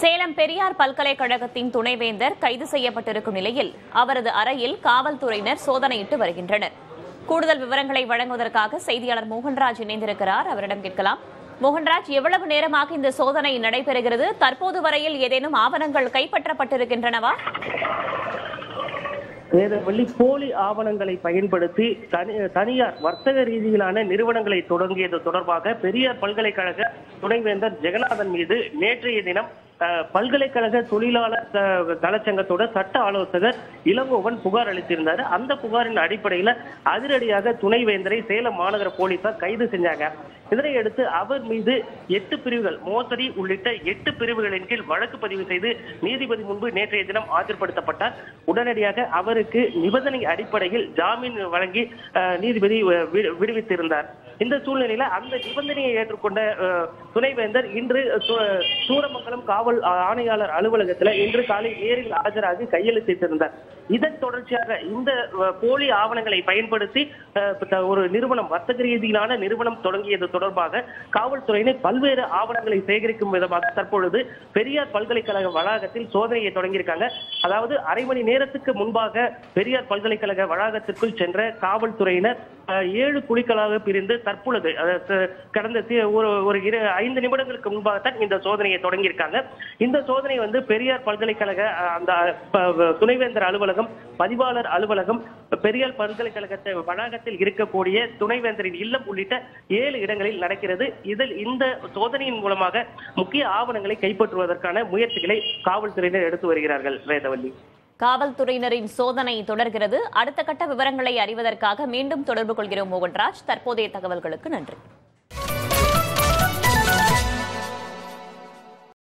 சேலம் பெரியார் பல்கலைக்கழகத்தின் துணைவேந்தர் கைது செய்யப்பட்டிருக்கும் நிலையில் அவரது அறையில் காவல்துறையினர் சோதனையிட்டு வருகின்றனர். கூடுதல் விவரங்களை வழங்குவதற்காக செய்தியாளர் மோகன்ராஜ் இணைந்திருக்கிறார். அவரிடம் கேட்கலாம். மோகன்ராஜ், எவ்வளவு நேரமாக இந்த சோதனை நடைபெறுகிறது? தற்போது வரையில் ஏதேனும் ஆவணங்கள் கைப்பற்றப்பட்டிருக்கின்றனவா? போலி ஆவணங்களை பயன்படுத்தி தனியார் வர்த்தக ரீதியிலான நிறுவனங்களை தொடங்கியது தொடர்பாக பெரியார் பல்கலைக்கழக துணைவேந்தர் ஜெகநாதன் மீது நேற்றைய தினம் பல்கலைக்கழக தொழிலாளர் நலச்சங்கத்தோட சட்ட ஆலோசகர் இளங்கோவன் புகார் அளித்திருந்தார். அந்த புகாரின் அடிப்படையில அதிரடியாக துணைவேந்தரை சேலம் மாநகர போலீசார் கைது செஞ்சாங்க. இதனையடுத்து அவர் மீது 8 பிரிவுகள் மோசடி உள்ளிட்ட 8 பிரிவுகளின் கீழ் வழக்கு பதிவு செய்து நீதிபதி முன்பு நேற்றைய தினம் ஆஜர்படுத்தப்பட்டார். உடனடியாக அவருக்கு நிபந்தனை அடிப்படையில் ஜாமீன் வழங்கி நீதிபதி விடுவித்திருந்தார். இந்த சூழ்நிலையில அந்த நிபந்தனையை ஏற்றுக்கொண்ட துணைவேந்தர் இன்று சூரமங்கலம் காவல் ஆணையாளர் அலுவலகத்தில் இன்று காலை நேரில் ஆஜராகி கையெழுத்திட்டிருந்தார். இதன் தொடர்ச்சியாக இந்த போலி ஆவணங்களை பயன்படுத்தி ஒரு நிறுவனம், வர்த்தக ரீதியிலான நிறுவனம் தொடங்கியது தொடர்பாக காவல்துறையினர் பல்வேறு ஆவணங்களை சேகரிக்கும் விதமாக தற்பொழுது பெரியார் பல்கலைக்கழக வளாகத்தில் சோதனையை தொடங்கியிருக்காங்க. அதாவது அரை மணி நேரத்துக்கு முன்பாக பெரியார் பல்கலைக்கழக வளாகத்திற்குள் சென்ற காவல்துறையினர் 7 குழுக்களாக பிரிந்து தற்பொழுது கடந்த ஒரு 5 நிமிடங்களுக்கு முன்பாகத்தான் இந்த சோதனையை தொடங்கியிருக்காங்க. இந்த சோதனை வந்து பெரியார் பல்கலைக்கழக அந்த துணைவேந்தர் அலுவலகம், பதிவாளர் அலுவலகம், பெரியார் பல்கலைக்கழகத்தை வளாகத்தில் இருக்கக்கூடிய துணைவேந்தரின் இல்லம் உள்ளிட்ட 7 இடங்களில் நடக்கிறது. இதில் இந்த சோதனையின் மூலமாக முக்கிய ஆவணங்களை கைப்பற்றுவதற்கான முயற்சிகளை காவல்துறையினர் எடுத்து வருகிறார்கள். வேதவல்லி, காவல்துறையினரின் சோதனை தொடர்கிறது. அடுத்த கட்ட விவரங்களை அறிவதற்காக மீண்டும் தொடர்பு கொள்கிறோம் மோகன்ராஜ். தற்போதைய தகவல்களுக்கு நன்றி.